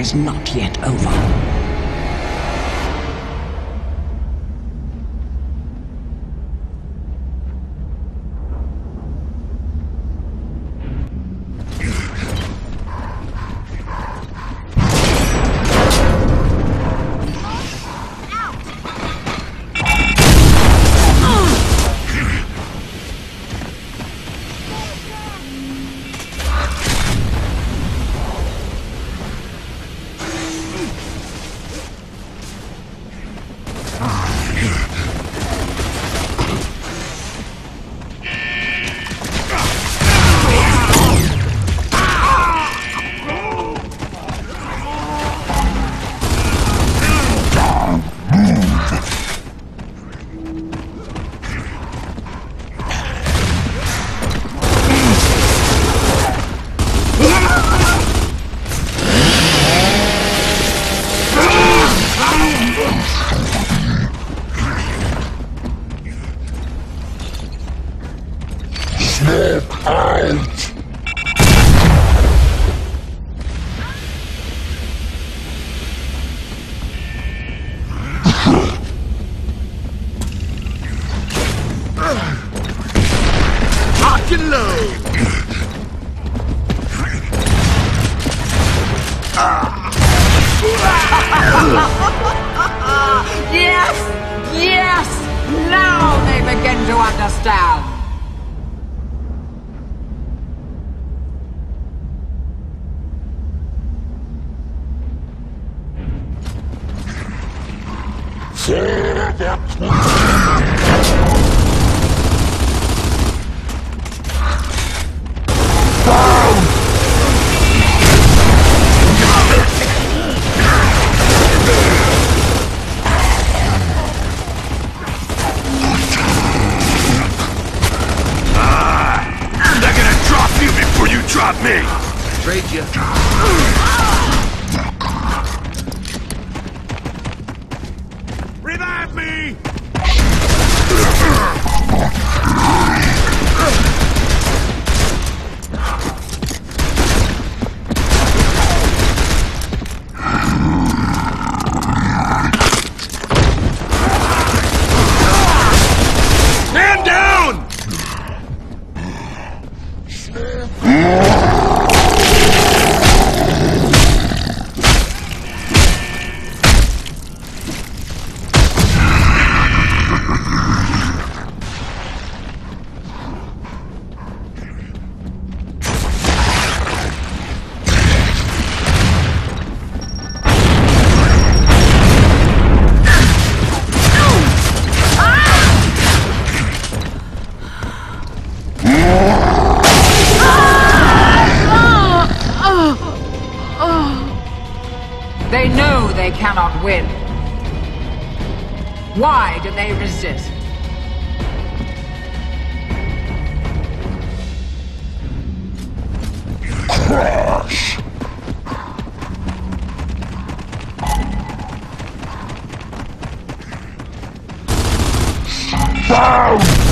Is not yet over. Why do they resist? Crash! Bound! Down!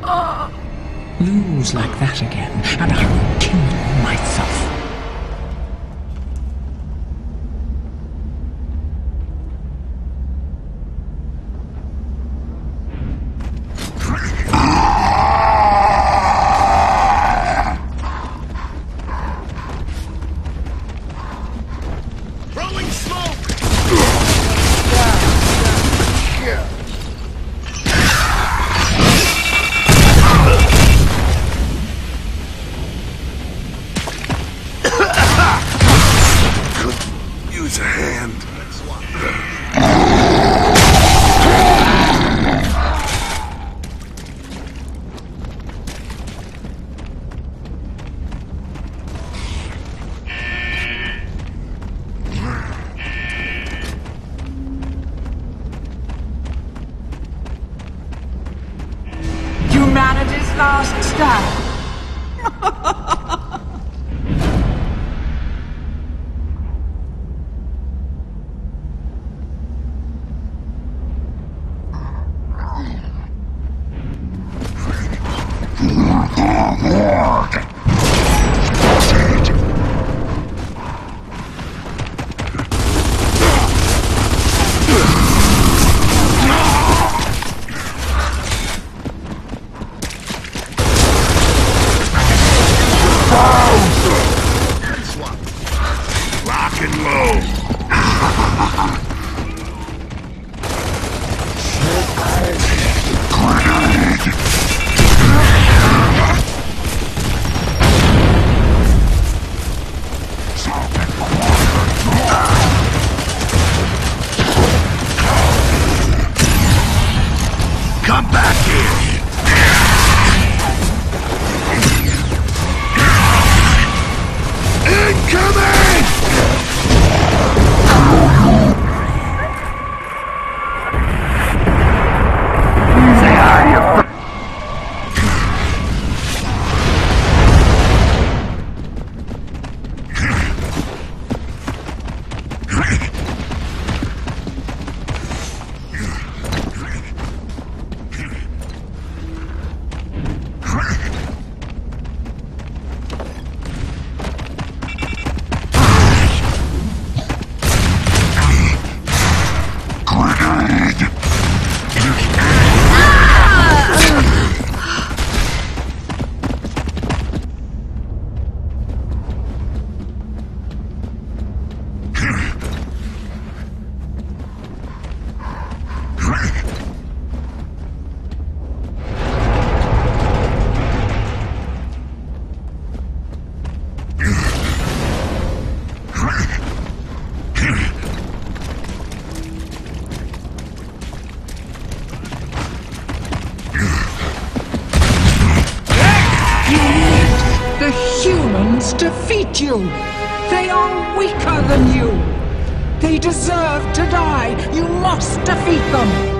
Brother! Lose like that again, and I will kindle myself. Use a hand. Humanity's last stand. Defeat you! They are weaker than you! They deserve to die! You must defeat them!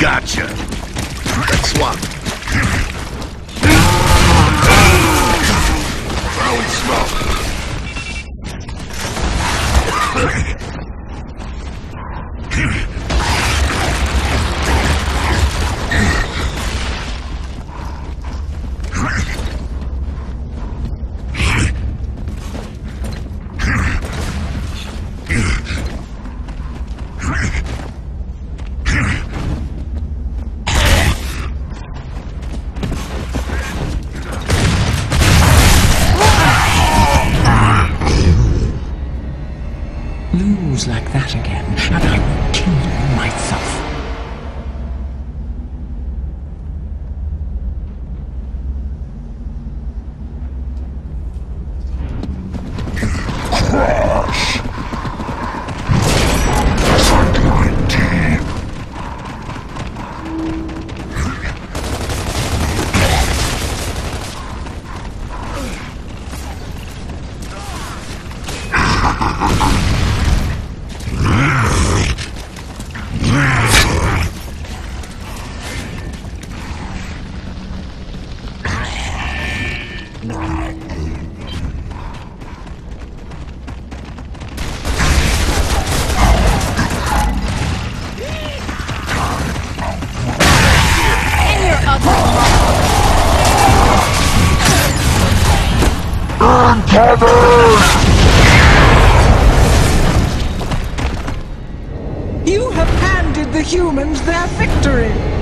Gotcha! Let's swap. Throwing smoke. Lose like that again, and I will kill you myself. You have handed the humans their victory!